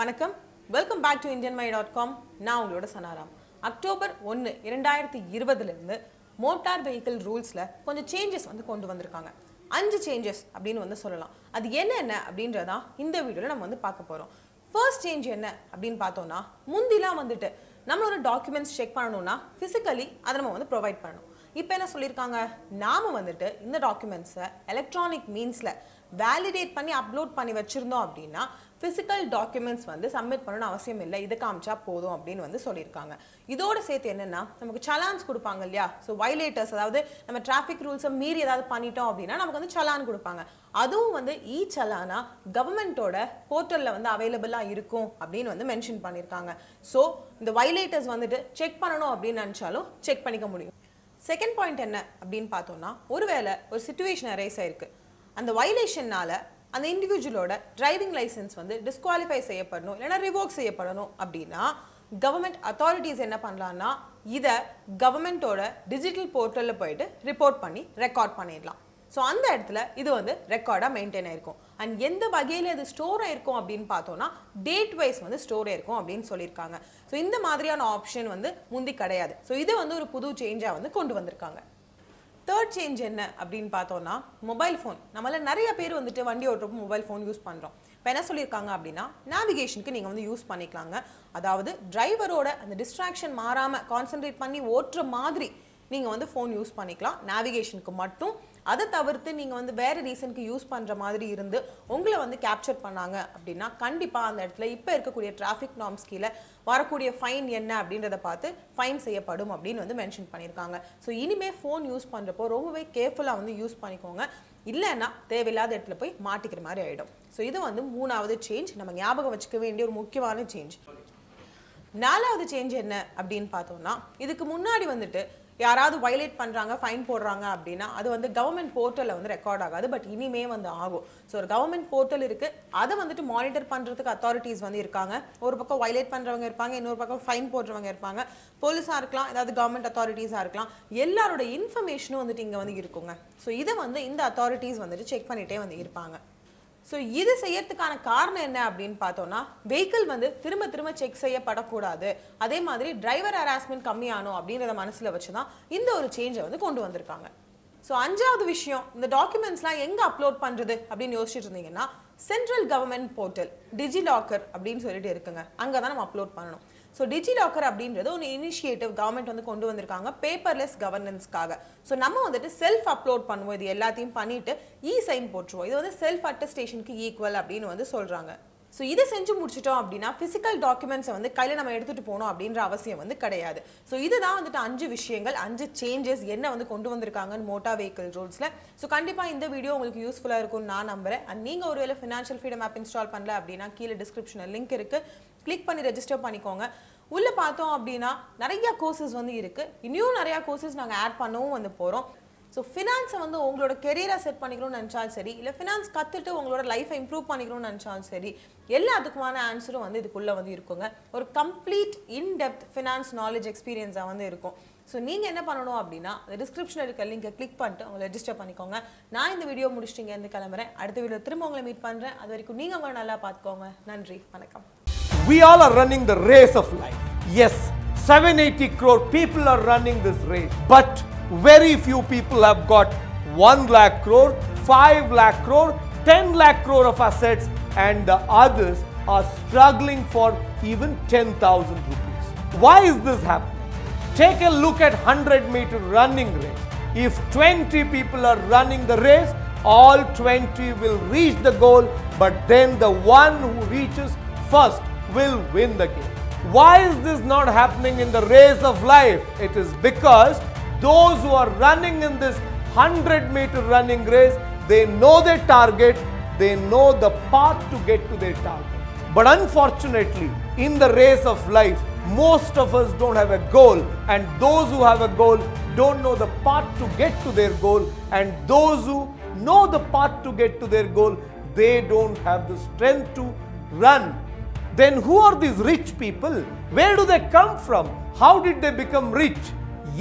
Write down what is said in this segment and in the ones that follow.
வணக்கம், welcome back to IndianMai.com. நான் உங்களோட சனா ராம். அக்டோபர் 1, 2020 இருந்து மோட்டார் வெஹிக்கிள் ரூல்ஸ்ல கொஞ்சம் சேஞ்சஸ் வந்து கொண்டு வந்திருக்காங்க. 5 சேஞ்சஸ் அப்படினு வந்து சொல்லலாம். அது என்னென்ன அப்படின்றத இந்த வீடியோல நம்ம வந்து பார்க்க போறோம். First change என்ன அப்படினு பார்த்தோம்னா, முந்திலாம் வந்துட்டு நம்ம ஒரு டாக்குமெண்ட்ஸ் செக் பண்ணனும்னா physically அத நம்ம வந்து ப்ரொவைட் பண்ணனும். இப்போ என்ன சொல்லிருக்காங்க, நாம வந்துட்டு இந்த டாக்குமெண்ட்ஸை எலக்ட்ரானிக் மீன்ஸ்ல validate பண்ணி அப்லோட் பண்ணி வச்சிருந்தோம் அப்படினா physical documents வந்து சப்மிட் பண்ணனும் அவசியம் இல்லை, இத காமிச்சா போதும் அப்படினு வந்து சொல்லிருக்காங்க. இதோட சேர்த்து என்னன்னா, நமக்கு சலான்ஸ் கொடுப்பாங்க இல்லையா, சோ வயலேட்டர்ஸ், அதாவது நம்ம டிராஃபிக் ரூல்ஸ் மீறி ஏதாவது பண்ணிட்டோம் அப்படினா நமக்கு வந்து சலான் கொடுப்பாங்க. அதுவும் வந்து ஈ சலானா கவர்மெண்டோட போர்ட்டல்ல வந்து அவேலபிளா இருக்கும் அப்படினு வந்து மென்ஷன் பண்ணிருக்காங்க. சோ இந்த வயலேட்டர்ஸ் வந்துட்டு செக் பண்ணனும் அப்படினு நினைச்சாலும் செக் பண்ணிக்க முடியும். Second point என்ன அப்படினு பார்த்தோம்னா, ஒருவேளை ஒரு சிச்சுவேஷன் அரைஸ் ஆயிருக்கு, அந்த வயலேஷன்னால அந்த இண்டிவிஜுவலோட டிரைவிங் லைசென்ஸ் வந்து டிஸ்குவாலிஃபை செய்யப்படணும் இல்லனா ரிவோக் செய்யப்படணும் அப்படினா கவர்மெண்ட் அத்தாரிட்டிஸ் என்ன பண்ணலாம்னா, இத கவர்மெண்டோட டிஜிட்டல் போர்ட்டல்ல போய்ட்டு ரிப்போர்ட் பண்ணி ரெக்கார்ட் பண்ணிடலாம். சோ அந்த இடத்துல இது வந்து ரெக்கார்டா மெயின்டெய்ன் ஆயிருக்கும். அண்ட் எந்த வகையில இது ஸ்டோர் ஆயிருக்கும் அப்படினு பார்த்தோம்னா டேட் வைஸ் வந்து ஸ்டோர் ஆயிருக்கும் அப்படினு சொல்லிருக்காங்க. சோ இந்த மாதிரியான ஆப்ஷன் வந்து முந்தி கிடையாது. சோ இது வந்து ஒரு புது சேஞ்சா வந்து கொண்டு வந்திருக்காங்க. Third change என்ன அப்படினு பார்த்தோம்னா, மொபைல் ஃபோன், நம்மள நிறைய பேர் வந்துட்டு வண்டி ஓட்டுறப்ப மொபைல் ஃபோன் யூஸ் பண்றோம். இப்போ என்ன சொல்லிருக்காங்க அப்படினா, நேவிகேஷனுக்கு நீங்க வந்து யூஸ் பண்ணிக்கலாங்க. அதாவது டிரைவரோட அந்த டிஸ்ட்ராக்ஷன் மாறாம கான்சென்ட்ரேட் பண்ணி ஓட்டுற மாதிரி நீங்க வந்து ஃபோன் யூஸ் பண்ணிக்கலாம் நேவிகேஷனுக்கு மட்டும். அதை தவிர்த்து நீங்க வந்து வேற ரீசனுக்கு யூஸ் பண்ற மாதிரி இருந்து உங்களை வந்து கேப்சர் பண்ணாங்க அப்படின்னா கண்டிப்பா அந்த இடத்துல இப்ப இருக்கக்கூடிய டிராஃபிக் நார்ம்ஸ் கீழே வரக்கூடிய ஃபைன் என்ன அப்படின்றத பார்த்து ஃபைன் செய்யப்படும் அப்படின்னு வந்து மென்ஷன் பண்ணியிருக்காங்க. ஸோ இனிமே ஃபோன் யூஸ் பண்றப்போ ரொம்பவே கேர்ஃபுல்லா வந்து யூஸ் பண்ணிக்கோங்க, இல்லைன்னா தேவையில்லாத இடத்துல போய் மாட்டிக்கிற மாதிரி ஆயிடும். ஸோ இது வந்து 3வது சேஞ்ச், நம்ம ஞாபகம் வச்சுக்க வேண்டிய ஒரு முக்கியமான சேஞ்ச். 4வது சேஞ்ச் என்ன அப்படின்னு பார்த்தோம்னா, இதுக்கு முன்னாடி வந்துட்டு யாராவது வயலேட் பண்ணுறாங்க ஃபைன் போடுறாங்க அப்படின்னா அது வந்து கவர்மெண்ட் போர்ட்டலில் வந்து ரெக்கார்ட் ஆகாது, பட் இனிமே வந்து ஆகும். ஸோ ஒரு கவர்மெண்ட் போர்ட்டல் இருக்குது, அதை வந்துட்டு மானிட்டர் பண்ணுறதுக்கு அத்தாரிட்டிஸ் வந்து இருக்காங்க. ஒரு பக்கம் வயலேட் பண்ணுறவங்க இருப்பாங்க, இன்னொரு பக்கம் ஃபைன் போடுறவங்க இருப்பாங்க, போலீஸாக இருக்கலாம், ஏதாவது கவர்மெண்ட் அத்தாரிட்டிஸாக இருக்கலாம், எல்லாரோட இன்ஃபர்மேஷனும் வந்துட்டு இங்கே வந்து இருக்குங்க. ஸோ இதை வந்து இந்த அத்தாரிட்டிஸ் வந்துட்டு செக் பண்ணிகிட்டே வந்து இருப்பாங்க. ஸோ இது செய்யறதுக்கான காரணம் என்ன அப்படின்னு பார்த்தோம்னா, வெஹிக்கிள் வந்து திரும்ப திரும்ப செக் செய்யப்படக்கூடாது, அதே மாதிரி டிரைவர் ஹராஸ்மெண்ட் கம்மியானோம் அப்படின்றத மனசில் வச்சு தான் இந்த ஒரு சேஞ்சை வந்து கொண்டு வந்திருக்காங்க. ஸோ 5வது விஷயம், இந்த டாக்குமெண்ட்ஸ்லாம் எங்கே அப்லோட் பண்ணுறது அப்படின்னு யோசிச்சுட்டு இருந்தீங்கன்னா சென்ட்ரல் கவர்மெண்ட் போர்ட்டல் டிஜிலாக்கர் அப்படின்னு சொல்லிட்டு இருக்குங்க, அங்கே தான் நம்ம அப்லோட் பண்ணணும். ஸோ டிஜிலாக்கர் அப்படின்றது ஒரு இனிஷியேட்டிவ் கவர்மெண்ட் வந்து கொண்டு வந்திருக்காங்க பேப்பர்லெஸ் கவர்னன்ஸ்க்காக. ஸோ நம்ம வந்துட்டு செல்ஃப் அப்லோட் பண்ணுவோம், இது எல்லாத்தையும் பண்ணிட்டு இ சைன் போட்டுருவோம், இது வந்து செல்ஃப் அட்டஸ்டேஷனுக்கு ஈக்குவல் அப்படின்னு வந்து சொல்கிறாங்க. ஸோ இதை செஞ்சு முடிச்சிட்டோம் அப்படின்னா ஃபிசிக்கல் டாக்குமெண்ட்ஸை வந்து கையில் நம்ம எடுத்துகிட்டு போகணும் அப்படின்ற அவசியம் வந்து கிடையாது. ஸோ இதுதான் வந்துட்டு 5 விஷயங்கள், 5 சேஞ்சஸ் என்ன வந்து கொண்டு வந்திருக்காங்கன்னு மோட்டார் வெஹிக்கிள் ரூல்ஸில். ஸோ கண்டிப்பாக இந்த வீடியோ உங்களுக்கு யூஸ்ஃபுல்லாக இருக்கும்னு நான் நம்புகிறேன். அண்ட் நீங்கள் ஒருவேளை ஃபினான்ஷியல் ஃப்ரீடம் ஆப் இன்ஸ்டால் பண்ணல அப்படின்னா கீழே டிஸ்கிரிப்ஷனில் லிங்க் இருக்குது, கிளிக் பண்ணி ரெஜிஸ்டர் பண்ணிக்கோங்க. உள்ளே பார்த்தோம் அப்படின்னா நிறையா கோர்சஸ் வந்து இருக்குது, இன்னும் நிறையா கோர்சஸ் நாங்கள் ஆட் பண்ணவும் வந்து போகிறோம். ஸோ ஃபினான்ஸை வந்து உங்களோட கெரியராக செட் பண்ணிக்கணும்னு நினச்சாலும் சரி, இல்லை ஃபினான்ஸ் கற்றுட்டு உங்களோட லைஃப்பை இம்ப்ரூவ் பண்ணிக்கணும்னு நினச்சாலும் சரி, எல்லாத்துக்குமான ஆன்சரும் வந்து இதுக்குள்ளே வந்து இருக்குங்க. ஒரு கம்ப்ளீட் இன்டெப்த் ஃபினான்ஸ் நாலேஜ் எக்ஸ்பீரியன்ஸாக வந்து இருக்கும். ஸோ நீங்கள் என்ன பண்ணணும் அப்படின்னா, டிஸ்கிரிப்ஷனில் இருக்க லிங்கை கிளிக் பண்ணிட்டு உங்களை ரெஜிஸ்டர் பண்ணிக்கோங்க. நான் இந்த வீடியோ முடிச்சிட்டிங்க இருந்து கிளம்புறேன், அடுத்த வீடியோ திரும்ப உங்களை மீட் பண்ணுறேன். அது வரைக்கும் நீங்கள் உங்களை நல்லா பார்த்துக்கோங்க. நன்றி, வணக்கம். We all are running the race of life. Yes, 780 crore people are running this race, but very few people have got 1 lakh crore, 5 lakh crore, 10 lakh crore of assets, and the others are struggling for even 10,000 rupees. Why is this happening? Take a look at 100-meter running race. If 20 people are running the race, all 20 will reach the goal, but then the one who reaches first will win the game. Why is this not happening in the race of life? It is because those who are running in this 100-meter running race, they know their target, they know the path to get to their target. But unfortunately, in the race of life, most of us don't have a goal, and those who have a goal don't know the path to get to their goal, and those who know the path to get to their goal, they don't have the strength to run. Then who are these rich people? Where do they come from? How did they become rich?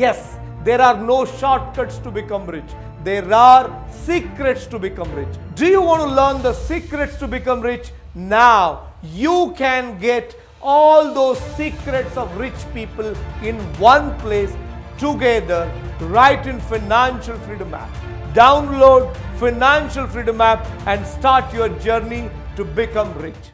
Yes. There are no shortcuts to become rich. There are secrets to become rich. Do you want to learn the secrets to become rich? Now you can get all those secrets of rich people in one place together right in Financial Freedom App. Download Financial Freedom App and start your journey to become rich.